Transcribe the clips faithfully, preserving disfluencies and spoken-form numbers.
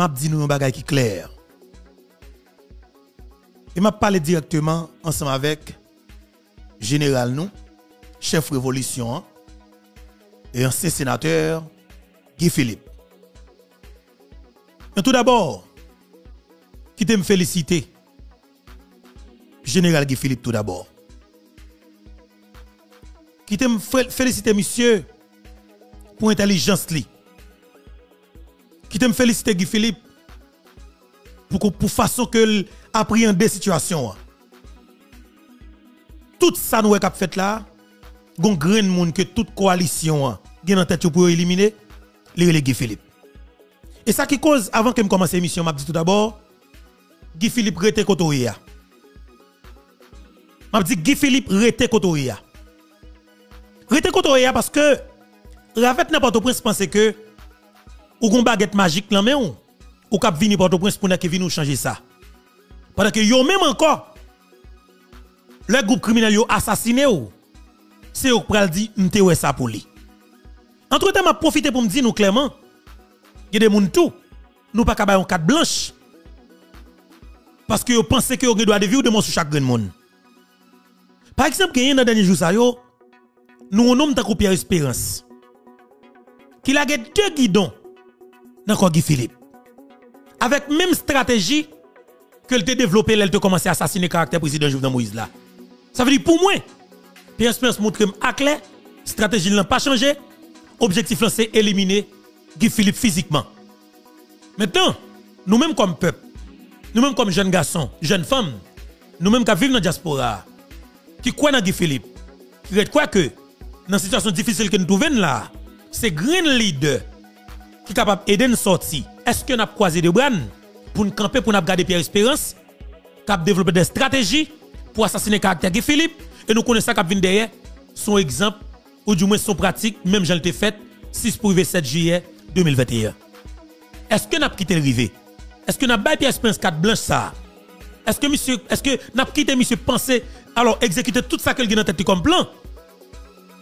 m'a dit nous un bagage qui clair. Et m'a parlé directement ensemble avec général nous, chef révolution et ancien sénateur Guy Philippe. Mais tout d'abord, qui te me féliciter général Guy Philippe tout d'abord. Qui te me féliciter monsieur pour intelligence li. Qui te me féliciter Guy Philippe pour pour façon que appréhender situation. Tout ça nous qu'a fait là, gon grain monde que toute coalition gagne en tête pour éliminer les Guy Philippe. Et ça qui cause avant que me commence l'émission, m'a dit tout d'abord Guy Philippe rete kotoria. M'a dit Guy Philippe rete kotoria. Rete kotoria parce que Ravet n'a pas au prince penser que ou gon baguette magique là mais on ou cap venir Port-au-Prince pour que venir nous changer ça. Pendant que yo même encore le groupe criminel yo assassiné ou c'est ou pral di m'te wè ça pour lui. Entre-temps m'a profité pour me dire nous clairement il y a des moun tout nous pas capable en carte blanche parce que yo pensez que yo gen droit de vie ou de mon sur chaque grain monde. Par exemple que dans dernier jour ça yo nous on homme tant Pierre Espérance qui a deux guidons dans Guy Philippe avec même stratégie que le te développé elle te commencé à assassiner caractère président Jovenel Moïse là. Ça veut dire pour moi Pierre Espérance montre à clair stratégie n'a pas changé, objectif là c'est éliminer Guy Philippe physiquement. Maintenant, nous-mêmes comme peuple, nous-mêmes comme jeunes garçons, jeunes femmes, nous-mêmes qui vivons dans la diaspora, qui croient dans Guy Philippe, qui croient que dans la situation difficile que nous trouvons là, c'est grand leader qui est capable d'aider nous sortir. Est-ce que nous avons croisé des bras pour nous camper, pour nous garder Pierre Espérance, qui a développé des stratégies pour assassiner le caractère Guy Philippe, et nous connaissons ça qui vient derrière son exemple, ou du moins son pratique, même j'en l'ai fait, six pour sept juillet deux mille vingt et un. Est-ce que nous avons quitté le rivet? Est-ce que nous avons Pierre Espérance quatre blanches ça? Est-ce que monsieur, est-ce que nous avons quitté monsieur penser alors exécuter tout ça qu'il a dans tête comme plan?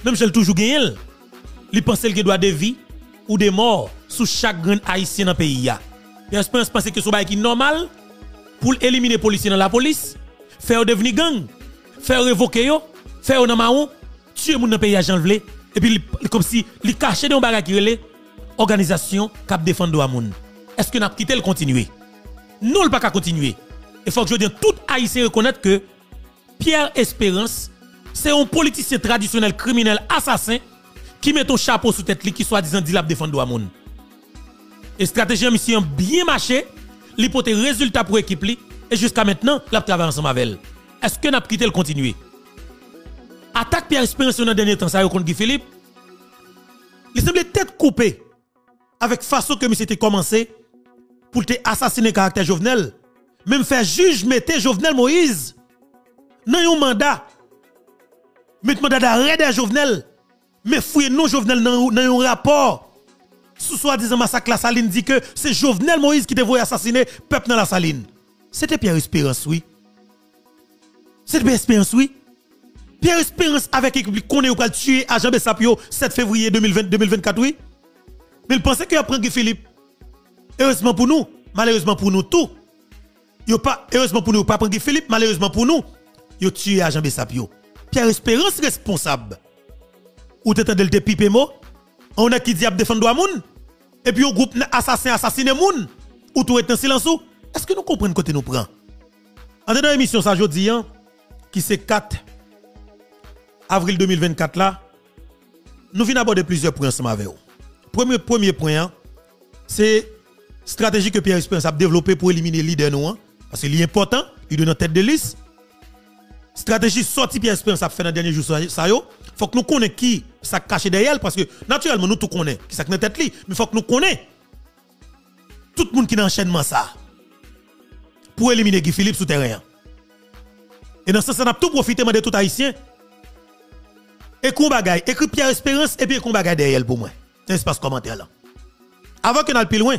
Même je l'ai toujours gagné. Il pense qu'il doit des vies ou des morts sous chaque grain haïtien dans le pays. Pierre Espérance pense que ce bail qui est normal pour éliminer les policiers dans la police, faire devenir gang, faire révoquer, faire dans maon, tuer les gens dans le pays à Jean Vlé. Et puis, comme si, il cachait dans le qui est l'organisation qui défend le monde. Est-ce que nous avons quitté le continuer? Nous ne pouvons pas continuer. Il faut que je dise tout haïtien reconnaître que Pierre Espérance, c'est un politicien traditionnel, criminel, assassin, qui met ton chapeau sous tête, qui soi-disant dit la défendre le monde. Et stratégie mission bien marché, l'hypothèse résultat pour l'équipe, et jusqu'à maintenant, la travaille ensemble avec elle. Est-ce que nous avons quitté le continuer? Attaque Pierre Espérance dans le dernier temps, ça contre Guy Philippe. Il semblait tête coupée avec façon que monsieur était commencé pour te assassiner caractère Jovenel. Même faire juge, mettre Jovenel Moïse dans un mandat. Mettre mandat d'arrêt de Jovenel. Mais fouiller non Jovenel dans un rapport. Sous soi-disant massacre la saline dit que c'est Jovenel Moïse qui devait assassiner peuple dans la saline. C'était Pierre Espérance, oui. C'était Pierre Espérance, oui. Pierre Espérance avec l'équipe qu'on est au cas de tuer Agent Bessapio sept février deux mille vingt-quatre, oui. Mais il pensait qu'il apprend Guy Philippe. Heureusement pour nous, malheureusement pour nous tous. Heureusement pour nous, pas prendre Guy Philippe, malheureusement pour nous, il a tué Agent Bessapio. Pierre Espérance responsable. Ou t'entendez le pipe mot, on a qui dit à défendre le monde, et puis un groupe assassin assassiné monde, ou tout est en silence. Est-ce que nous comprenons côté nous prend? En dans l'émission, ça jodi, qui c'est quatre avril deux mille vingt-quatre là, nous venons aborder plusieurs points ensemble avec vous. Premier, premier point, c'est stratégie que Pierre Espérance a développée pour éliminer les leaders nous, parce qu'il est important, il donne en tête de liste. Stratégie sortie Pierre Espérance a fait dans le dernier jour, ça yo, faut que nous connaissions qui ça cache derrière elle, parce que naturellement nous tout connaissons qui ça dans tête li, mais faut que nous connaissions tout le monde qui est dans enchaînement ça pour éliminer Guy Philippe souterrain. Et dans ce sens, ça n'a tout profité de tout haïtien. Et qu'on bagaille, écrit Pierre Espérance et puis qu'on bagaille derrière pour moi. C'est un espace commentaire là. Avant que nous allions plus loin,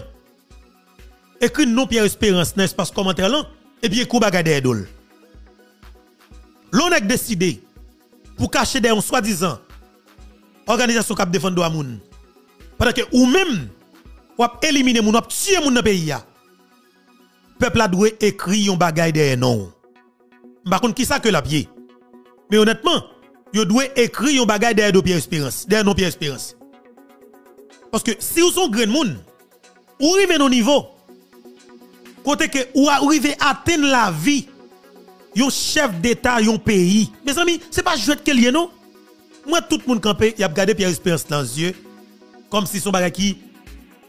écrit non Pierre Espérance dans espace commentaire là et puis qu'on bagaille derrière d'ol. L'on a décidé pour cacher derrière un soi-disant organisation qui défend le monde. Pendant que ou même ou a éliminé moun, ou a tué moun dans le pays. peuple a doué écrit un bagay derrière non. Par contre qui ça que la pied. Mais honnêtement, yo doué écrit un bagay derrière de Pierre Espérance, derrière non Pierre Espérance. Parce que si vous sont grand monde, ou arrivez au niveau côté que ou arrivez à atteindre la vie yon chef d'état yon pays. Mes amis, c'est pas jouet que lié non. Moi tout le monde campé, y a regardé Pierre Espérance dans les yeux comme si son bagay qui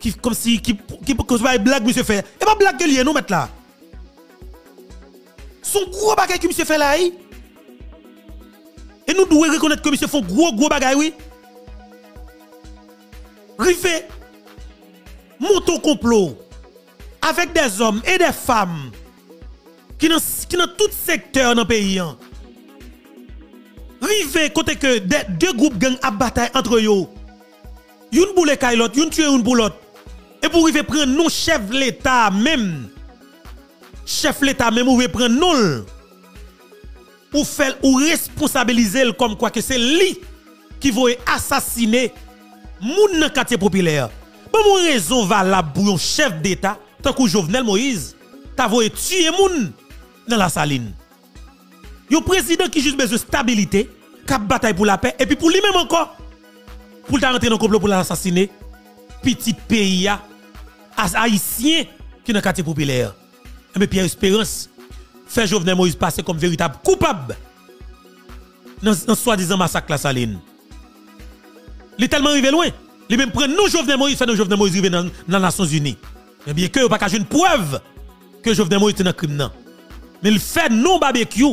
Qui, comme si qui qui cause pas blague monsieur fait et pas blague lié nous mettre là son gros bagage que monsieur fait là et nous devons reconnaître que monsieur font gros gros bagage oui rivé monton complot avec des hommes et des femmes qui dans qui dans tout secteur dans pays rivé côté que des deux groupes gang à bataille entre eux une boule caillotte une tuer une boulotte. Et pour arriver prendre non chef l'État même, chef l'État même, ou prendre non, ou faire ou responsabiliser comme quoi que c'est lui qui va assassiner moun nan quartier populaire. Pour mon raison valable pour un chef d'État, tant que Jovenel Moïse, t'a voulu tuer moun dans la saline. Un président qui juste besoin de stabilité, qui bataille pour la paix, et puis pour lui-même encore, pour t'a rentrer dans le complot pour l'assassiner, petit pays à haïtien qui est dans le quartier populaire. Mais Pierre Espérance fait Jovenel Moïse passer comme véritable coupable dans le soi-disant massacre la saline. Il est tellement arrivé loin. Il même prend nous Jovenel Moïse, fait nous Jovenel Moïse arriver dans les Nations Unies. Et bien que il n'y a pas une preuve que Jovenel Moïse est dans le crime. Non. Mais il fait non barbecue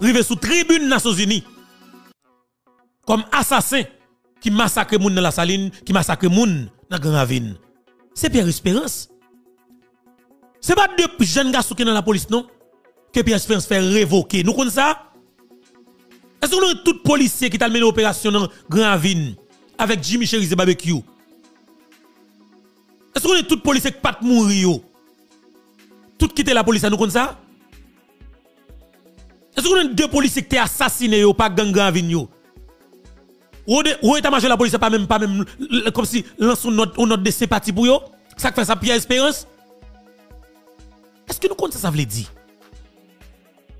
arriver sous tribune des Nations Unies comme assassin qui massacre moun dans la saline, qui massacre moun dans Grand Ravine. C'est Pierre Espérance. C'est pas deux jeunes garçons qui sont dans la police, non? Que Pierre Espérance fait révoquer. Nous connaissons ça? Est-ce que nous avons tout policier qui a mené l'opération dans Grand Ravine avec Jimmy Chéry et Barbecue? Est-ce que nous avons tout policier qui n'a pas mourir? Tout qui était la police, nous connaissons ça? Est-ce que nous avons deux policiers qui ont été assassinés par Grand Ravine? Ou l'état-major de la police n'a pas même, pas même, comme si lance une note de sympathie pour eux. Ça fait ça Pierre Espérance. Est-ce que nous comptons ça, ça veut dire?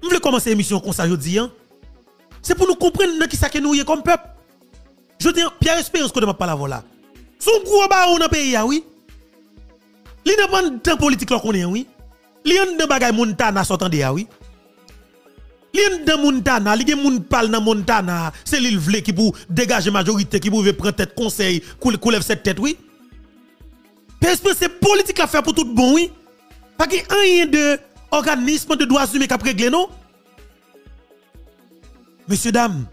Nous voulons commencer l'émission comme ça, je dis. Hein? C'est pour nous comprendre qui ça que nous y est comme peuple. Je dis, Pierre Espérance, qu'on ne m'a pas la voilà. Son gros baron dans le pays, oui. Il n'a pas de temps politique qu'on est, oui. Il y a des bagages Montana sortant de oui. L'un de Montana, l'un de Montana, dans Montana, c'est l'île vle qui pour dégager majorité, qui pour prendre tête conseil, coulève cette tête, oui. Parce que c'est politique à faire pour tout bon, oui. Pas qu'il y ait un organisme de droits humains qui a réglé, non? Messieurs, dames,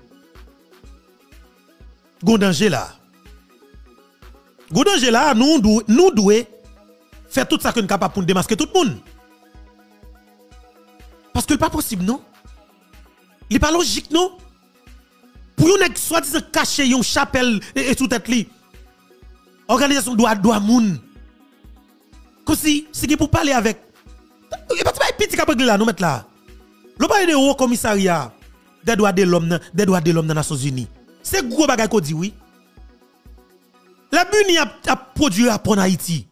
gon danger là. Gon danger là, nous devons nous faire tout ça que nous sommes capables pour démasquer tout le monde. Parce que ce n'est pas possible, non? Il n'est pas logique, non? Pour yon nèg soi-disant caché yon chapelle et sous tête li. Organisation doit doit moun. Comme si c'est qui pour parler avec. Il n'y a pas de petit capable de là, nous mettre là. Le bail de haut commissariat des droits de l'homme, des droits de l'homme dans les Nations Unies. C'est gros bagay qu'on dit oui. La B U N I a produit un rapport en Haïti.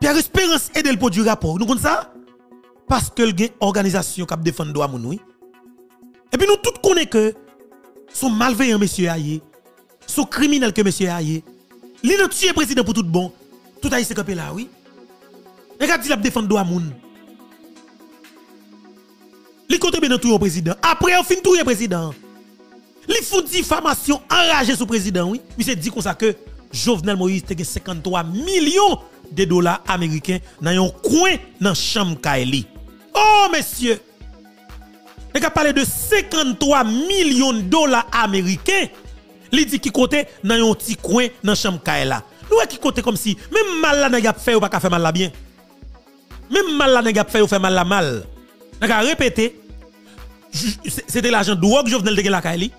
Pierre Espérance aide le produit rapport. Nous comprenons ça? Parce que il y a une organisation qui défend droit moun, oui. Et puis nous tous connaissons que son malveillant monsieur Aye, son criminel que monsieur Aye, il a tué président pour tout bon, tout a été capé là, oui. Regardez, il a défendu le monde. Il contribue dans tout le président. Après, il finit tout le président. Il fait une diffamation enragée sur le président, oui. Mais c'est dit comme ça que Jovenel Moïse a cinquante-trois millions de dollars américains dans un coin dans la chambre Kaeli. Oh, messieurs! Il a parlé de cinquante-trois millions de dollars américains. Il dit qui côté dans un petit coin dans la chambre Kaela. Nous qui côté comme si même mal là n'a fait ou pas faire mal là bien. Même mal là n'a fait ou faire mal là mal. N'a répété c'était l'argent drogue Jovenel de la Kaeli.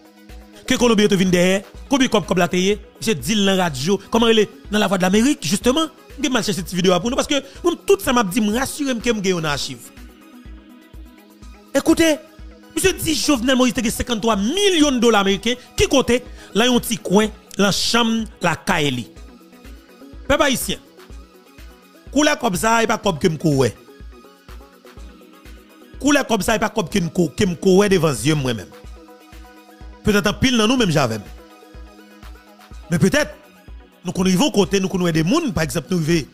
Que Colombie te vient derrière, combien comme comme la télé, j'ai dit dans radio, comment il est dans la voix de l'Amérique justement. Je mal chercher cette vidéo pour nous parce que tout ça m'a dit me rassurer que me gagne une archive. Écoutez, monsieur dit Jovenel Moïse a cinquante-trois millions de dollars américains qui côté là un petit coin la chambre la Kaeli. Peuple haïtien. Koula comme ça et pas comme que me coué. coulé comme ça et pas comme qu'une cour qui me courait devant yeux moi-même. Peut-être en pile dans nous même j'avais. Mais peut-être nous connaissons côté nous connaissons des monde par exemple nous vivons.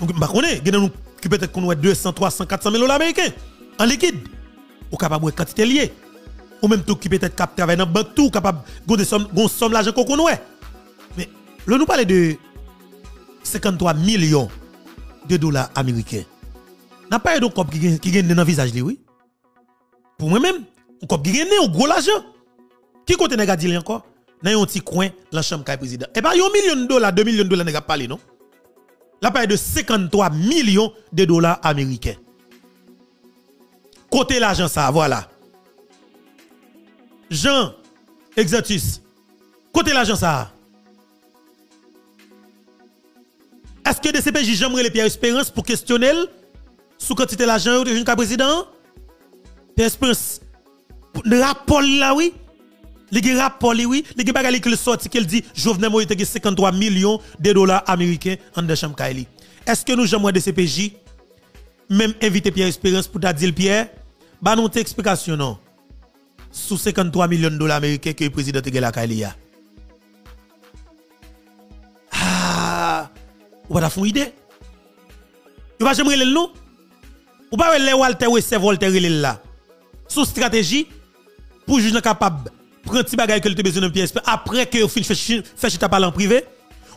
Nous connaissons nous qui peut-être qu'on est deux cents, trois cents, quatre cent mille dollars américains en liquide. Ou capable de quantité liée. Ou même tout qui peut-être capable travailler dans banque tout capable de somme gon somme l'argent qu'on connaît. Mais le nous parler de cinquante-trois millions de dollars américains. N'a pas eu de cop qui gagne dans visage lui oui. Pour moi même, un cop qui gagne au gros l'argent. Qui compte nèg dit encore dans un petit coin la chambre du président. Et pas un million de dollars, deux millions de dollars nèg parler non. La paye de cinquante-trois millions de dollars américains. Côté l'argent ça, voilà. Jean Exotus. Côté l'argent ça. Est-ce que D C P J j'aimerais les Pierre Espérance pour questionner sous quantité l'argent ou jusqu'à président? Pierre Espérance le rapport là oui. Les rapports, oui, les bagages qui sortent, qui dit Jovenel Moïse a cinquante-trois millions de dollars américains en de chambre. Est-ce que nous j'aimerais de C P J même inviter Pierre Espérance pour dire Pierre, bah non t'explication non. Sous cinquante-trois millions de dollars américains que le président de la Kaili a. Ah, ou pas une idée? Ou pas j'aimerais le nom? Ou pas le Walter Roosevelt Walter là? Sous stratégie pour juger capable prend petit bagage que tu as besoin d'un P S P après que vous faites chita parler en privé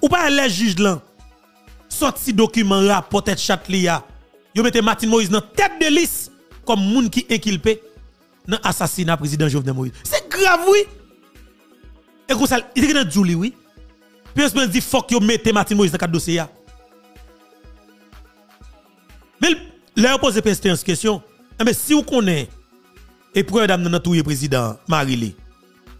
ou pas aller juge là sorti document rapport tête chatlia yo mettez Martine Moïse dans tête de liste comme moun qui inculpé dans assassinat président Jovenel Moïse c'est grave oui et comme ça il est dans oui P S P dit fuck yo mettez Martine Moïse dans quatre dossier mais leur poser P S P en question mais si vous connaissez et preuve dame dans touyer président Marilé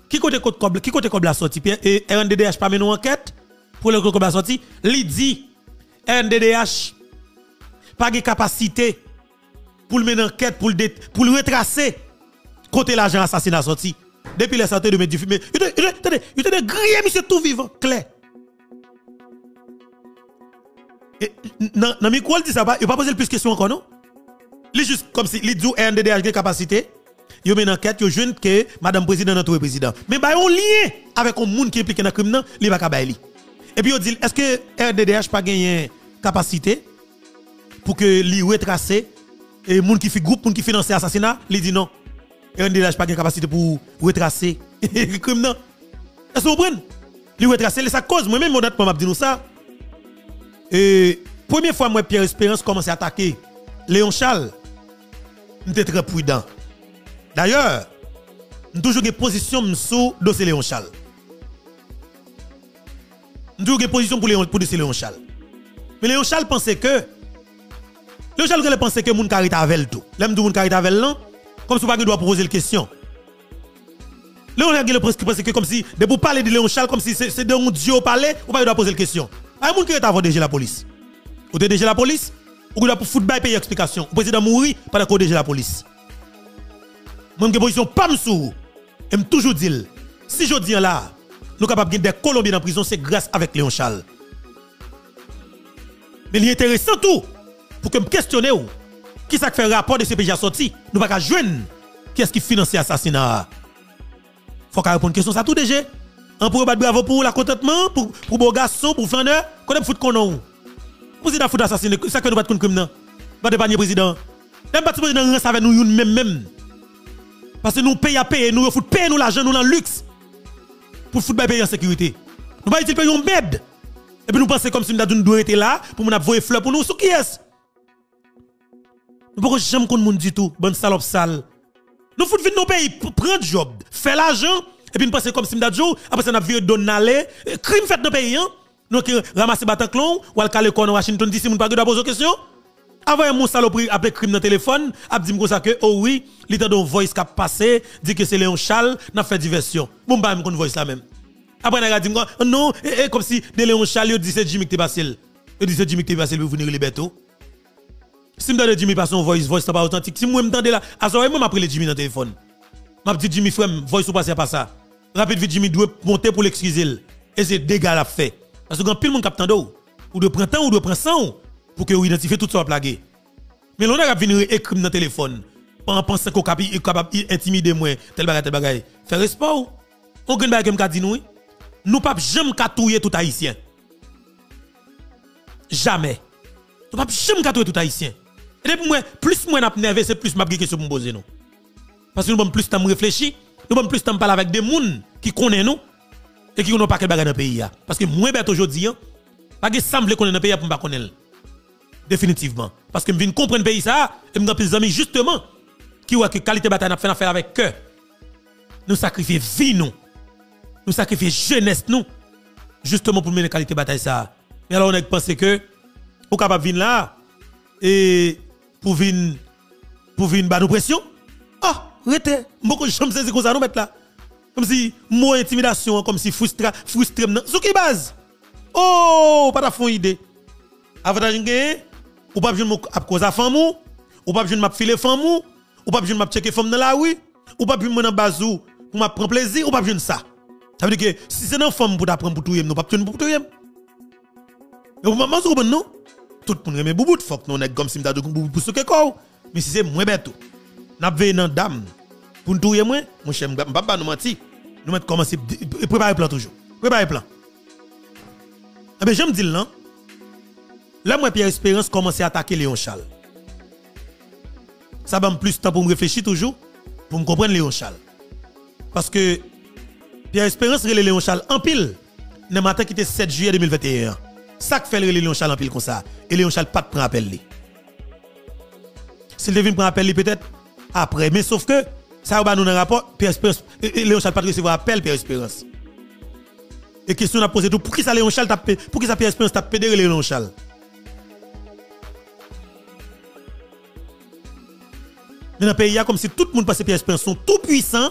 qui côté côté qui côté la sortie et R N D D H pas mené enquête pour le côté la sortie li dit R N D D H pas de capacité pour mener enquête pour le pour le retracer côté l'agent assassinat sorti depuis les santé de mes mais attendez il était grillé monsieur tout vivant clair et non non mais quoi dit ça pas il pas poser plus question encore non li juste comme si li dit R N D D H de capacité. Yo men enquête yo jeune que madame président notre président mais ba yon lien avec un monde qui impliqué dans crime nan li pa ka bay li et puis yo dit est-ce que R D D H pas gagné capacité pour que li retracer et monde qui fait groupe monde qui financer assassinat li dit non R D D H pas gagné capacité pour retracer crime nan est-ce que vous comprenez li retracer les sa cause moi même honnêtement m'a dit nous ça et première fois moi Pierre Espérance commence à attaquer Léon Charles m'était très prudent. D'ailleurs, nous toujours une position sous dossier Léon Charles. Nous toujours une position pour Léon pour dossier Léon Charles. Mais Léon Charles pensait que Léon Charles pensait que moun carita avec tout. L'aime du moun carita avec l'an comme si pas doit poser la question. Léon Charles pensait que comme si de pour parler de Léon Charles comme si c'est de un dieu parler, ou pas doit poser la question. Ah moun qui est avant D G la police. Ou D G la police ou doit pour football payer explication. Le président mourir pendant qu'on D G la police. Même que position pas m'sou. Et me toujours dit si je dis là, nous capables de des Colombiens en prison, c'est grâce avec Léon Charles. Mais l'intéressant tout pour que me questionner ou qui ça fait rapport de C P J sorti, nous pas qu'à joindre qui est-ce qui finance l'assassinat. Faut qu'à répondre question ça tout D G. On peut battre bravo pour la contentement pour pour beau garçon pour flâneur, connait foot konon. Président foot assassiné, ça que nous pas contre criminel. Pas de panier président. Même pas président reste avec nous même même. Parce que nous payons à payer, nous foutons payer nous l'argent, nous dans le luxe pour foutre payer en sécurité. Nous ne pouvons pas payer un bed. Et puis nous pensons comme si nous devions être là pour nous avoir des fleurs pour nous. Sous qui est-ce? Nous ne pouvons jamais connaître le monde du tout. Bonne salope sale. Nous foutons vite nos pays pour prendre job, faire l'argent. Et puis nous pensons comme si nous devions après ça nous devions donner le crime fait dans le pays. Nous qui ramassons les Bataclan ou le Calécon en Washington D C, nous ne pouvons pas poser des questions. Avant mon saloperie après crime dans le téléphone, a dit ça que oh oui, l'état d'un voice qui a passé, dit que c'est Léon Charles, n'a fait diversion. Bon bah mon voice là même. Après on a dit non, et, et, comme si de Léon Charles dit c'est Jimmy qui te passé. Il dit c'est Jimmy qui te passé pour venir liberté. Si me donne Jimmy pas son voice, voice pas authentique. Si moi me tendais là, à ça même après le Jimmy dans le téléphone. M'a dit Jimmy frère, voice ou passer pas ça. Rapide vite Jimmy doit monter pour l'excuser. Et c'est dégâts la fait. Parce que pile monde cap tando ou de prend temps ou de prend sang. Pour que vous identifiez tout ça plagué. Mais l'on a venu écrire dans le téléphone. en pensant qu'on est capable d'intimider moi, tel bagay, tel bagay. Fais respect ou? On gagne bagay qui me dit nous. Nous pas jamais katouye tout haïtien. Jamais. Nous pas jamais katouye tout haïtien. Et puis moi, plus moi n'a nerveux, c'est plus m'a gagné question pour me poser nous. Parce que nous avons plus de temps de réfléchir, nous avons plus de temps de parler avec des gens qui connaissent nous et qui ne connaissent pas quel bagage dans le pays. Parce que moi, aujourd'hui, pas que semble qu'on est dans le pays pour ne pas connaître. Définitivement. Parce que je viens comprendre le pays ça, et je viens des amis justement qui ont que qualité de bataille n'a fait affaire avec eux. Nous sacrifions vie, nous. Nous sacrifions jeunesse, nous. Justement pour mener la qualité de bataille ça. Mais alors, on a pensé que, on est capable de venir là, et pour venir, pour venir, bah, nous pression. Ah! Rete, beaucoup de gens c'est comme ça nous mettre là. Comme si mon intimidation, comme si frustra, frustré. Sous qui base? Oh, pas ta fond idée. Avantage gagné, ou pas besoin de m'ap cause à femme ou, ou pas besoin de m'ap filer femme ou, ou pas besoin de m'ap checker femme dans la rue, ou pas besoin de m'en bazou pour m'ap prendre plaisir, ou pas besoin de ça. Ça veut dire que si c'est une femme pour t'apprendre pour tout yem, nous pas besoin pour tout yem. Mais vous m'avez compris non? Tout le monde remet boubout, faut que nous on comme si m'ta de boubout pour ce que quoi. Mais si c'est moins bête. N'a veillé dans dame pour nous touyer moi mon cher papa nous menti nous met commencer préparer plan toujours préparer plan eh ben j'aime dire là là moi Pierre Espérance commencer à attaquer Léon Charles ça va me plus temps pour me réfléchir toujours pour me comprendre Léon Charles parce que Pierre Espérance relé Léon Charles en pile le matin qui était sept juillet deux mille vingt et un ça qui fait relé Léon Charles en pile comme ça et Léon Charles pas de prendre appel lui s'il devine prendre appel lui peut-être après, mais sauf que, ça va nous dans le rapport, Pierre Espérance, Léon Charles pas recevoir appel, Pierre Espérance. Et question a posé tout, pour qui ça Léon Charles tape, pour qui ça Pierre Espérance tape pédéré Léon Charles? Dans le pays, il y a comme si tout le monde passe Pierre Espérance sont tout puissants,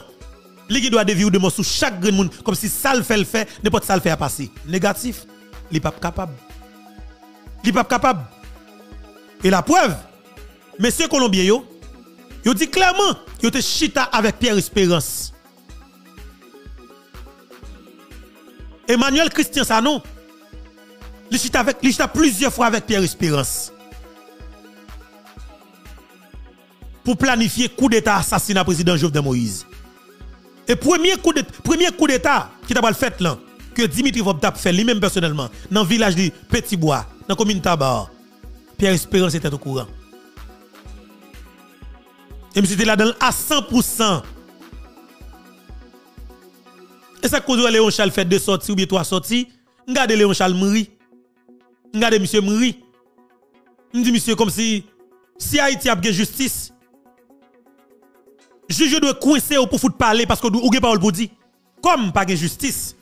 les qui doivent dévier de mort sous chaque grand monde, comme si ça le fait le fait, n'importe ça le fait à passer. Négatif, il n'est pas capable. Il n'est pas capable. Et la preuve, messieurs Colombiens, yo, yo dit clairement, yo te chita avec Pierre Espérance. Emmanuel Christian Sanon, il chita avec, il chita plusieurs fois avec Pierre Espérance. Pour planifier coup d'état assassinat président Jovenel Moïse. Et premier coup d'état, premier coup d'état qui t'a fait là, que Dimitri Voptap fait lui-même personnellement, dans le village de Petit Bois, dans la commune Tabar, Pierre Espérance était au courant. Et c'était là dans à cent pour cent. Et ça cause Léon Charles fait deux sorties ou bien trois sorties. Regardez Léon Charles mourir. Regardez monsieur mourir. Je dis monsieur comme si si Haïti a bien justice. Juge doit coincer ou pour foutre parler parce que ou gen parole pour dire. Comme pas de justice.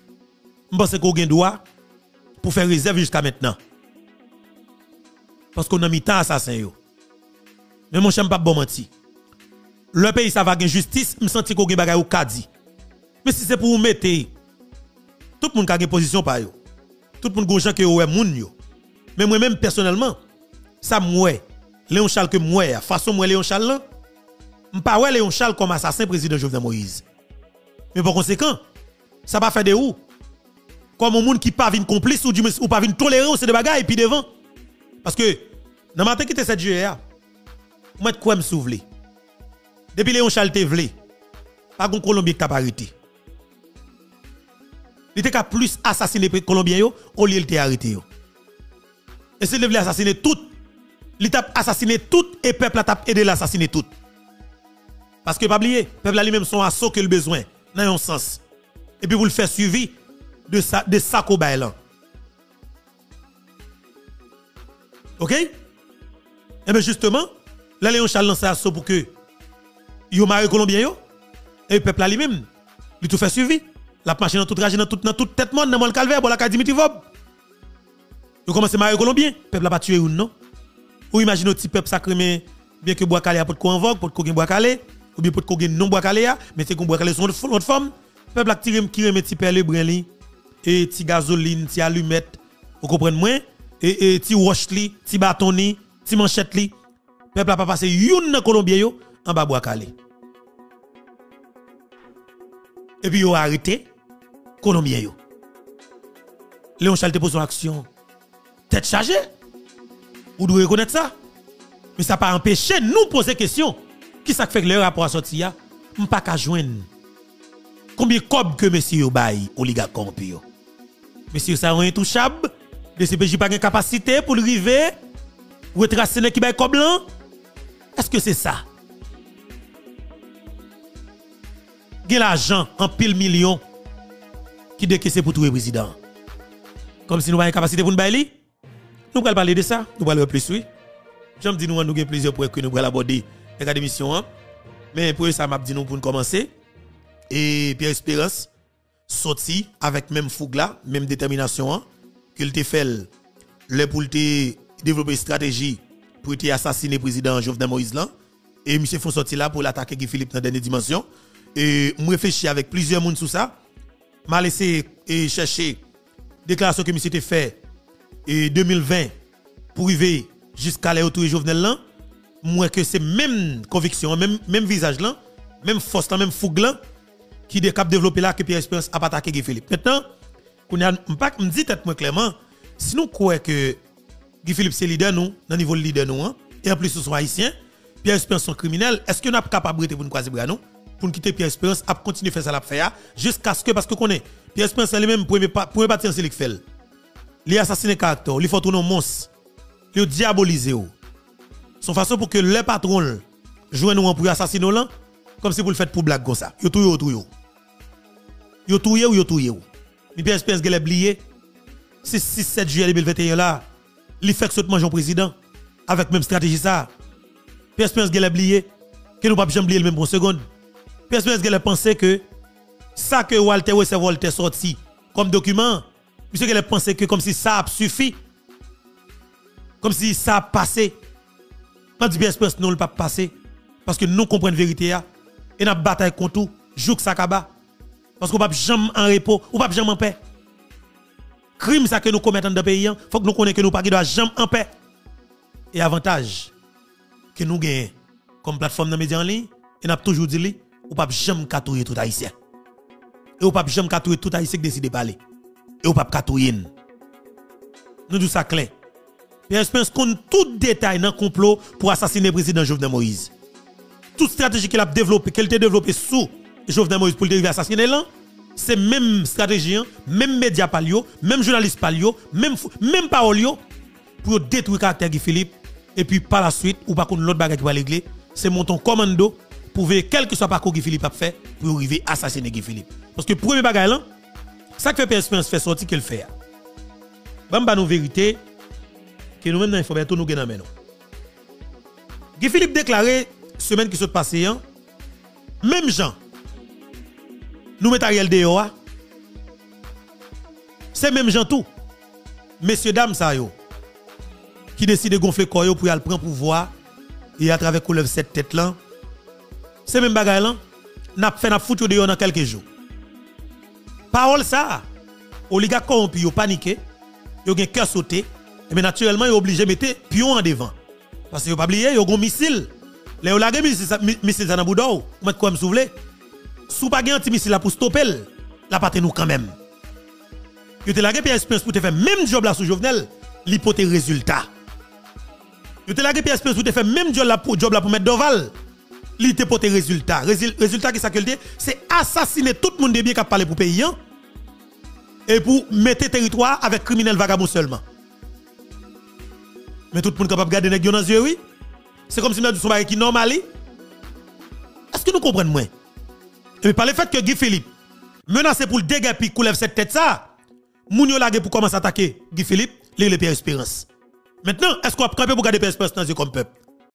Je pense qu'on gen droit pour faire réserve jusqu'à maintenant. Parce qu'on a mis tant assassin yo. Mais mon chèm pas bon menti. Le pays ça va gagner justice, me senti qu'on gagne bagaille au Kadi. Mais si c'est pour vous mettre, tout le monde a une position par yo. Tout le monde gonjan que yo moun yo. Mais moi même personnellement, ça moi, Léon Charles que moi, façon moi Léon Charles là, m'pa ouais Léon Charles comme assassin président Jovenel Moïse. Mais par conséquent, ça va faire de ou comme un monde qui pas vinn complice ou du ou pas vinn tolérant c'est de bagaille puis devant. Parce que dans matin qui était sept juillet, moi de quoi me souveler. Depuis Léon Charles Tevlé, pas un Colombien qui a arrêté. Il était plus assassiné les Colombiens, au lieu de arrêté. Et s'il devait assassiner tout, il a assassiné tout et le peuple a aidé l'assassiner tout. Parce que, pas oublier, le peuple a lui-même son assaut qu'il a besoin, dans un sens. Et puis, vous le faites suivi de sa, de sa cobaye. Ok? Et bien, justement, là, Léon Charles lance assaut pour que. Yo mari Colombien yo et le peuple lui même lui tout fait suivi la marche dans toute rage dans toute dans toute tête monde dans mon calvaire pour la Dimitri Vob yo commencé mari Colombien peuple a pas tué ou non ou imagine petit peuple sacré mais bien que bois calé pour qu'on en vogue pour qu'on bois calé ou bien pour qu'on non bois calé mais c'est qu'on bois calé sont autre forme peuple a tiré qui remet petit perle brun et petit gasoline petit allumette vous comprenez moins et et petit roche li petit bâton li petit manchette li peuple a pas passé une dans Colombien yo en bas bois calé. Et puis, ils ont arrêté les Colombiens. Léon Charles te pose une action. Tête chargée. Vous devez reconnaître ça. Mais ça n'a pas empêché nous poser question. qui ça fait que le rapport sorti là, on pas qu'à joindre. Combien cob que monsieur bail oligarque corrompu. Monsieur ça intouchable, le C P J pas une capacité pour arriver retracer les qui bail cob blanc. Est-ce que c'est ça? Gen l'argent en pile million qui décaissé pour tout le président. Comme si nous pas une capacité pour nous bailler. Nous allons parler de ça, nous allons plus oui. Je me dis nous nous avons plaisir pour que nous allons aborder la démission. Mais pour ça, m'a dit nous pour nous commencer. Et Pierre Espérance sorti avec même fougue là, même détermination qu'il te fait le pour te développer une stratégie pour te assassiner le président Jovenel Moïse là. Et monsieur font sorti là pour l'attaquer Guy Philippe dans la dernière dimension. Et je réfléchis avec plusieurs monde sur ça. M'a laissé et chercher déclaration que monsieur te fait en deux mille vingt pour arriver jusqu'à la retour Jovenel là. Moi que c'est même conviction, même même visage là, même force là, même fougue là qui décap développer là que Pierre Espérance a pas attaqué Guy Philippe. Maintenant, qu'on a pas me dit tête moi clairement, si nous croyons que Guy Philippe c'est leader nous, dans niveau leader nous hein, et en plus ce sont haïtiens, Pierre Espérance sont criminels, est-ce qu'on a capacité pour nous croiser bras nous pour nous quitter Pierre Espérance à continuer faire ça la faire jusqu'à ce que parce que qu'on est Pierre Espérance c'est le même premier premier parti en sélection fait. Il assassine caractère, il faut tourner un monstre, il diaboliser. Son façon pour que les patrons jouent nous pour assassiner là comme si vous le faites pour blague comme ça. Yo touye ou touye ou. Yo touye ou yo touye ou. Mais Pierre Espérance que l'a oublié. C'est six sept juillet deux mille vingt et un là, il fait que ce mangeon président avec même stratégie ça. Pierre Espérance que l'a oublié que nous pas jamais oublier le même pour seconde. Pierre Espérance que l'a pensé que ça que Walter Roosevelt est sorti comme document, monsieur qu'elle pensait que comme si ça a suffi. Comme si ça a passé. Quand dit Pierre Espérance non le pas passé parce que nous comprenons la vérité là et n'a bataille contre tout jouk ça kaba parce qu'on pas jamais en repos, on pas jamais en paix. Crime ça que nous commettons dans pays, faut que nous connaissions que nous pas de jamais en paix. Et avantage que nous gagnons comme plateforme dans médias en ligne et n'a toujours dit on pas jamais katouyer tout haïtien. Et on pas jamais katouyer tout haïtien qui décide de parler. Et on pas katouyer. Nous disons ça clair. Pierre Espérance compte tout détail dans le complot pour assassiner le président Jovenel Moïse. Toute stratégie qu'il a développée, qu'elle a développée sous Jovenel Moïse pour le assassiner là, c'est même stratégie, même média palio, même journaliste palio, même, même parolio, pour détruire le caractère Guy Philippe. Et puis par la suite, ou par contre l'autre bagage qui va l'égler, c'est monter commando pour veiller quel que soit parcours Guy Philippe a fait pour arriver à assassiner Guy Philippe. Parce que le premier bagage là, ça que Pierre Espérance fait sortir qu'elle fait. Bon, bah nous vérité. Et nous-mêmes dans l'information, nous gagnons maintenant. Guy Philippe déclaré, semaine qui s'est passée, hein, même gens, nous mettons Ariel dehors, c'est même gens tout. Messieurs, dames, ça yo, qui décident de gonfler corps pour aller prendre pouvoir, et à travers qu'on cette tête-là, c'est même bagaille là, n'a fait n'a foutu dehors dans quelques jours. Parole ça, oligarque corrompu, yo paniqué, yo gen cœur sauté. Et bien naturellement, ils sont obligés de mettre pion en devant. Parce qu'ils n'ont pas oublié, ils ont un missile. Ils ont un missile dans le boudou. Ils mettent quoi me soulever. Si vous n'avez pas un petit missile pour stopper, la patte nous quand même. Ils ont lagué Pierre Espérance pour te faire même job là sous Jovenel, l'hypothèse résultat. Ils ont lagué Pierre Espérance pour te faire même job là pour mettre Doval, l'hypothèse résultat. Résultat qui s'accueille, c'est assassiner tout le monde de bien qui a parlé pour payer et pour mettre territoire avec criminels vagabonds seulement. Mais tout le monde est capable de garder les gens dans les yeux, oui. C'est comme si nous sommes qui normal. Est-ce que nous comprenons moins? Et par le fait que Guy Philippe menacé pour le dégager et cette tête, ça, nous sommes pour commencer à attaquer Guy Philippe, les Pierre Espérance. Maintenant, est-ce qu'on peut pour garder Pierre Espérance dans les yeux comme peuple?